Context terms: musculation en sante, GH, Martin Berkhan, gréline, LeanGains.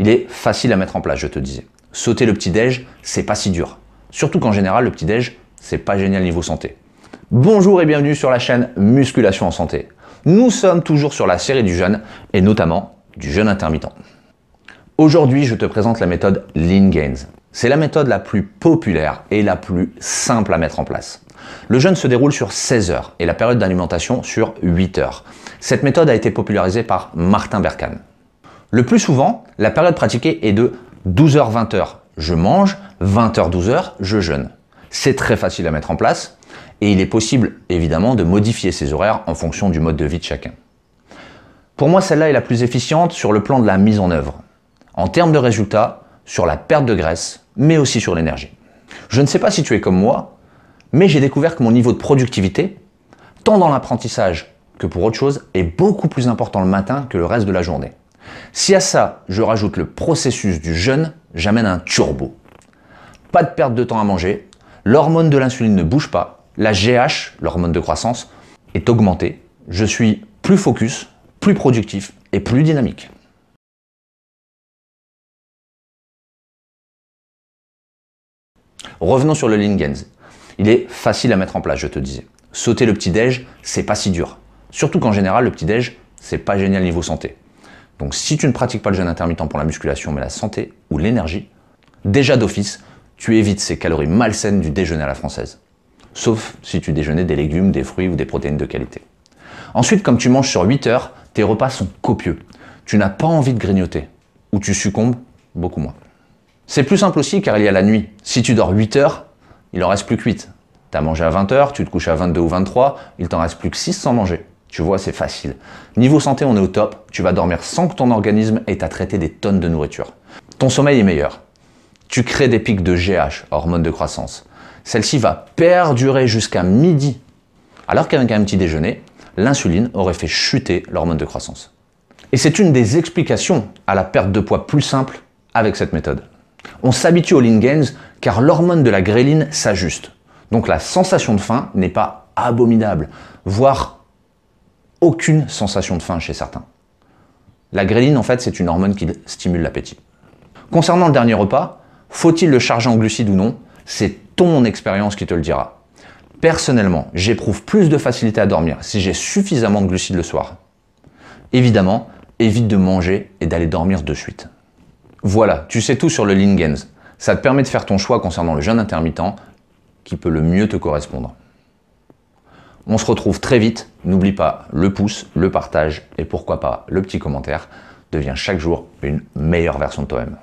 Il est facile à mettre en place, je te disais. Sauter le petit-déj, c'est pas si dur. Surtout qu'en général, le petit-déj, c'est pas génial niveau santé. Bonjour et bienvenue sur la chaîne Musculation en santé. Nous sommes toujours sur la série du jeûne et notamment du jeûne intermittent. Aujourd'hui, je te présente la méthode LeanGains. C'est la méthode la plus populaire et la plus simple à mettre en place. Le jeûne se déroule sur 16 heures et la période d'alimentation sur 8 heures. Cette méthode a été popularisée par Martin Berkhan. Le plus souvent, la période pratiquée est de 12h-20h. Je mange, 20h-12h, je jeûne. C'est très facile à mettre en place et il est possible évidemment de modifier ces horaires en fonction du mode de vie de chacun. Pour moi, celle-là est la plus efficiente sur le plan de la mise en œuvre, en termes de résultats, sur la perte de graisse, mais aussi sur l'énergie. Je ne sais pas si tu es comme moi, mais j'ai découvert que mon niveau de productivité, tant dans l'apprentissage que pour autre chose, est beaucoup plus important le matin que le reste de la journée. Si à ça, je rajoute le processus du jeûne, j'amène un turbo. Pas de perte de temps à manger, l'hormone de l'insuline ne bouge pas, la GH, l'hormone de croissance, est augmentée. Je suis plus focus, plus productif et plus dynamique. Revenons sur le LeanGains. Il est facile à mettre en place, je te disais. Sauter le petit-déj, c'est pas si dur. Surtout qu'en général, le petit-déj, c'est pas génial niveau santé. Donc si tu ne pratiques pas le jeûne intermittent pour la musculation, mais la santé ou l'énergie, déjà d'office, tu évites ces calories malsaines du déjeuner à la française. Sauf si tu déjeunais des légumes, des fruits ou des protéines de qualité. Ensuite, comme tu manges sur 8 heures, tes repas sont copieux. Tu n'as pas envie de grignoter. Ou tu succombes beaucoup moins. C'est plus simple aussi car il y a la nuit. Si tu dors 8 heures, il en reste plus que 8. Tu as mangé à 20 heures, tu te couches à 22 ou 23, il t'en reste plus que 6 sans manger. Tu vois, c'est facile. Niveau santé, on est au top. Tu vas dormir sans que ton organisme ait à traiter des tonnes de nourriture. Ton sommeil est meilleur. Tu crées des pics de GH, hormone de croissance. Celle-ci va perdurer jusqu'à midi. Alors qu'avec un petit déjeuner, l'insuline aurait fait chuter l'hormone de croissance. Et c'est une des explications à la perte de poids plus simple avec cette méthode. On s'habitue au LeanGains car l'hormone de la gréline s'ajuste. Donc la sensation de faim n'est pas abominable, voire aucune sensation de faim chez certains. La gréline, en fait, c'est une hormone qui stimule l'appétit. Concernant le dernier repas, faut-il le charger en glucides ou non? C'est ton expérience qui te le dira. Personnellement, j'éprouve plus de facilité à dormir si j'ai suffisamment de glucides le soir. Évidemment, évite de manger et d'aller dormir de suite. Voilà, tu sais tout sur le LeanGains. Ça te permet de faire ton choix concernant le jeûne intermittent qui peut le mieux te correspondre. On se retrouve très vite. N'oublie pas le pouce, le partage et pourquoi pas le petit commentaire. Deviens chaque jour une meilleure version de toi-même.